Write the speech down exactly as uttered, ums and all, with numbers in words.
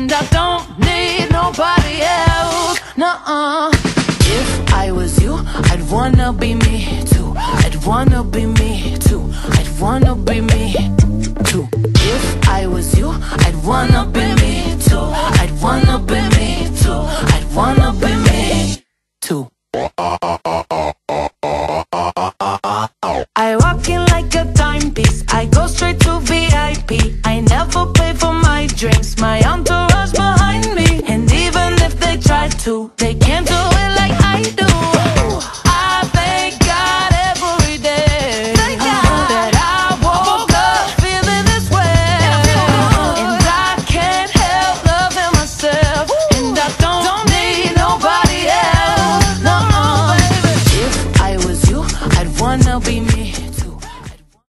and I don't need nobody else. Nuh-uh. If I was you, I'd wanna be me too. I'd wanna be me too. I'd wanna be me too. If I was you, I'd wanna be me